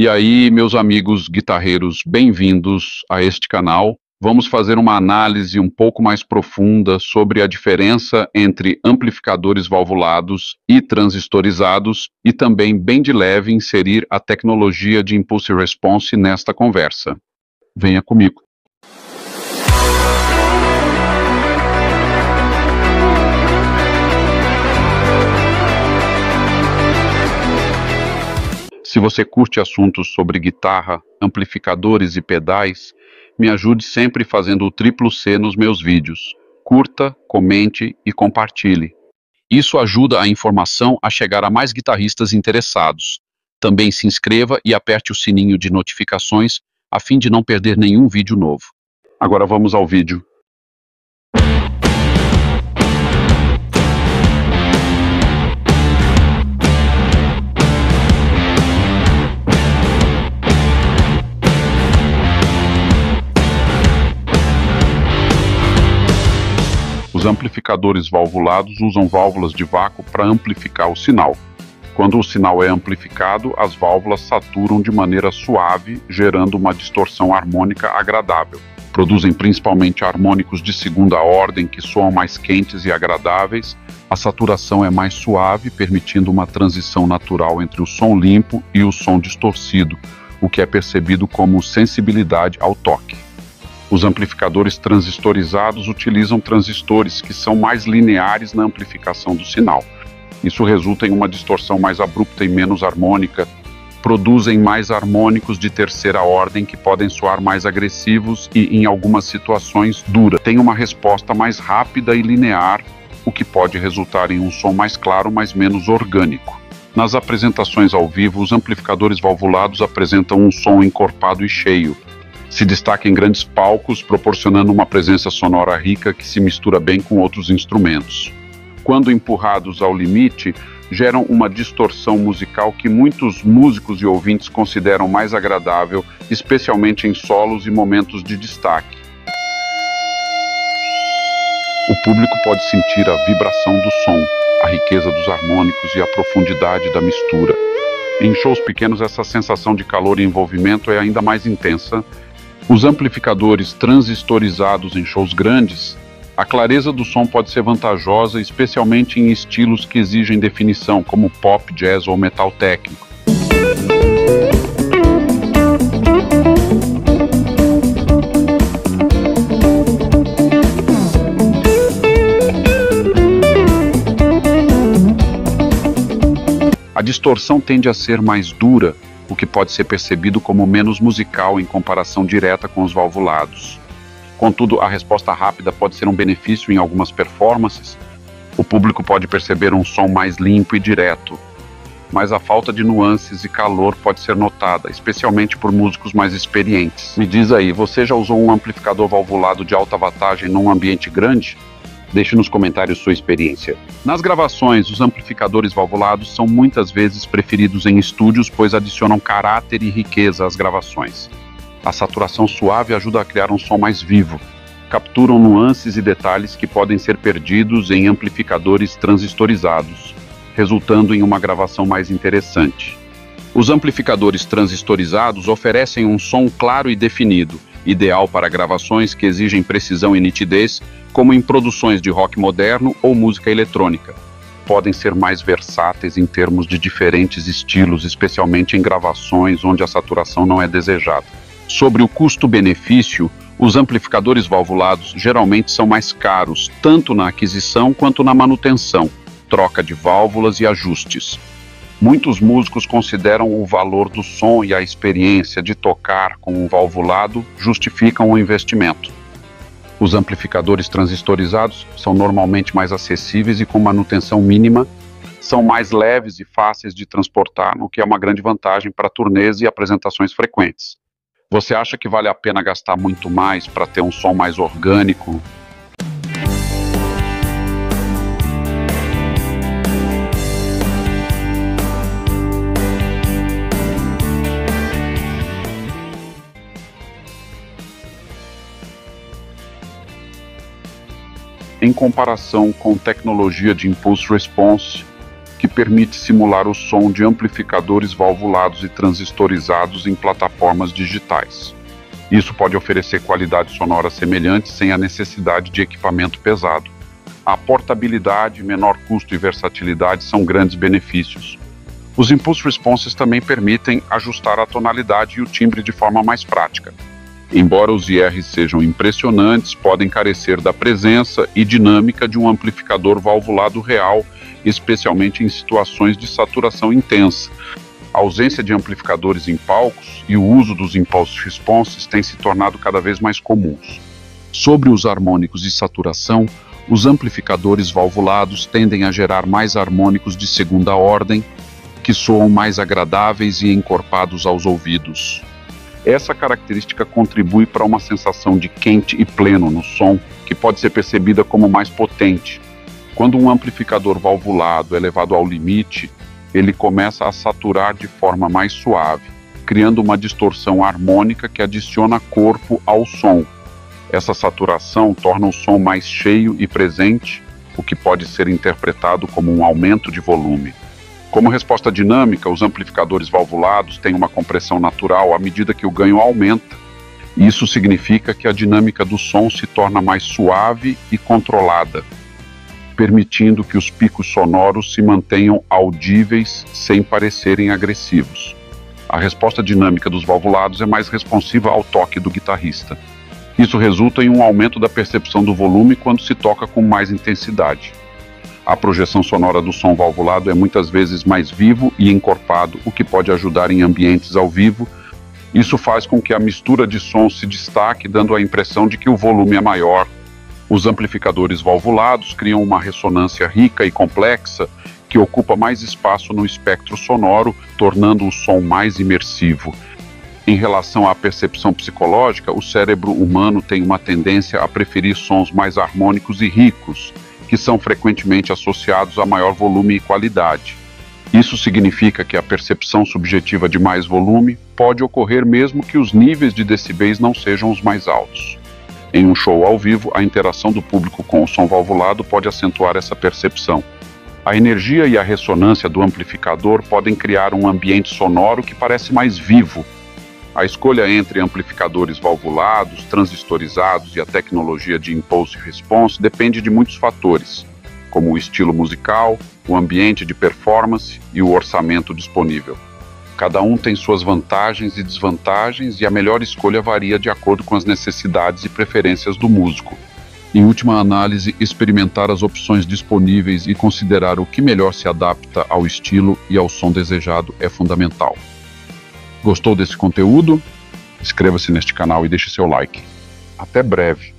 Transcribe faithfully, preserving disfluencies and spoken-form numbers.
E aí, meus amigos guitarreiros, bem-vindos a este canal. Vamos fazer uma análise um pouco mais profunda sobre a diferença entre amplificadores valvulados e transistorizados e também, bem de leve, inserir a tecnologia de Impulse Response nesta conversa. Venha comigo. Se você curte assuntos sobre guitarra, amplificadores e pedais, me ajude sempre fazendo o triplo C nos meus vídeos. Curta, comente e compartilhe. Isso ajuda a informação a chegar a mais guitarristas interessados. Também se inscreva e aperte o sininho de notificações a fim de não perder nenhum vídeo novo. Agora vamos ao vídeo. Os amplificadores valvulados usam válvulas de vácuo para amplificar o sinal. Quando o sinal é amplificado, as válvulas saturam de maneira suave, gerando uma distorção harmônica agradável. Produzem principalmente harmônicos de segunda ordem que soam mais quentes e agradáveis. A saturação é mais suave, permitindo uma transição natural entre o som limpo e o som distorcido, o que é percebido como sensibilidade ao toque. Os amplificadores transistorizados utilizam transistores que são mais lineares na amplificação do sinal. Isso resulta em uma distorção mais abrupta e menos harmônica. Produzem mais harmônicos de terceira ordem que podem soar mais agressivos e, em algumas situações, dura. Tem uma resposta mais rápida e linear, o que pode resultar em um som mais claro, mas menos orgânico. Nas apresentações ao vivo, os amplificadores valvulados apresentam um som encorpado e cheio. Se destaca em grandes palcos, proporcionando uma presença sonora rica que se mistura bem com outros instrumentos. Quando empurrados ao limite, geram uma distorção musical que muitos músicos e ouvintes consideram mais agradável, especialmente em solos e momentos de destaque. O público pode sentir a vibração do som, a riqueza dos harmônicos e a profundidade da mistura. Em shows pequenos, essa sensação de calor e envolvimento é ainda mais intensa. Os amplificadores transistorizados em shows grandes, a clareza do som pode ser vantajosa, especialmente em estilos que exigem definição, como pop, jazz ou metal técnico. A distorção tende a ser mais dura, o que pode ser percebido como menos musical em comparação direta com os valvulados. Contudo, a resposta rápida pode ser um benefício em algumas performances. O público pode perceber um som mais limpo e direto, mas a falta de nuances e calor pode ser notada, especialmente por músicos mais experientes. Me diz aí, você já usou um amplificador valvulado de alta wattagem num ambiente grande? Deixe nos comentários sua experiência. Nas gravações, os amplificadores valvulados são muitas vezes preferidos em estúdios, pois adicionam caráter e riqueza às gravações. A saturação suave ajuda a criar um som mais vivo. Capturam nuances e detalhes que podem ser perdidos em amplificadores transistorizados, resultando em uma gravação mais interessante. Os amplificadores transistorizados oferecem um som claro e definido, ideal para gravações que exigem precisão e nitidez, como em produções de rock moderno ou música eletrônica. Podem ser mais versáteis em termos de diferentes estilos, especialmente em gravações onde a saturação não é desejada. Sobre o custo-benefício, os amplificadores valvulados geralmente são mais caros, tanto na aquisição quanto na manutenção, troca de válvulas e ajustes. Muitos músicos consideram o valor do som e a experiência de tocar com um valvulado justificam o investimento. Os amplificadores transistorizados são normalmente mais acessíveis e com manutenção mínima, são mais leves e fáceis de transportar, o que é uma grande vantagem para turnês e apresentações frequentes. Você acha que vale a pena gastar muito mais para ter um som mais orgânico? Em comparação com tecnologia de Impulse Response, que permite simular o som de amplificadores valvulados e transistorizados em plataformas digitais. Isso pode oferecer qualidade sonora semelhante sem a necessidade de equipamento pesado. A portabilidade, menor custo e versatilidade são grandes benefícios. Os Impulse Responses também permitem ajustar a tonalidade e o timbre de forma mais prática. Embora os I Rs sejam impressionantes, podem carecer da presença e dinâmica de um amplificador valvulado real, especialmente em situações de saturação intensa. A ausência de amplificadores em palcos e o uso dos Impulse Responses tem se tornado cada vez mais comuns. Sobre os harmônicos de saturação, os amplificadores valvulados tendem a gerar mais harmônicos de segunda ordem, que soam mais agradáveis e encorpados aos ouvidos. Essa característica contribui para uma sensação de quente e pleno no som, que pode ser percebida como mais potente. Quando um amplificador valvulado é levado ao limite, ele começa a saturar de forma mais suave, criando uma distorção harmônica que adiciona corpo ao som. Essa saturação torna o som mais cheio e presente, o que pode ser interpretado como um aumento de volume. Como resposta dinâmica, os amplificadores valvulados têm uma compressão natural à medida que o ganho aumenta. Isso significa que a dinâmica do som se torna mais suave e controlada, permitindo que os picos sonoros se mantenham audíveis sem parecerem agressivos. A resposta dinâmica dos valvulados é mais responsiva ao toque do guitarrista. Isso resulta em um aumento da percepção do volume quando se toca com mais intensidade. A projeção sonora do som valvulado é muitas vezes mais vivo e encorpado, o que pode ajudar em ambientes ao vivo. Isso faz com que a mistura de sons se destaque, dando a impressão de que o volume é maior. Os amplificadores valvulados criam uma ressonância rica e complexa que ocupa mais espaço no espectro sonoro, tornando o som mais imersivo. Em relação à percepção psicológica, o cérebro humano tem uma tendência a preferir sons mais harmônicos e ricos, que são frequentemente associados a maior volume e qualidade. Isso significa que a percepção subjetiva de mais volume pode ocorrer mesmo que os níveis de decibéis não sejam os mais altos. Em um show ao vivo, a interação do público com o som valvulado pode acentuar essa percepção. A energia e a ressonância do amplificador podem criar um ambiente sonoro que parece mais vivo. A escolha entre amplificadores valvulados, transistorizados e a tecnologia de Impulse Response depende de muitos fatores, como o estilo musical, o ambiente de performance e o orçamento disponível. Cada um tem suas vantagens e desvantagens e a melhor escolha varia de acordo com as necessidades e preferências do músico. Em última análise, experimentar as opções disponíveis e considerar o que melhor se adapta ao estilo e ao som desejado é fundamental. Gostou desse conteúdo? Inscreva-se neste canal e deixe seu like. Até breve!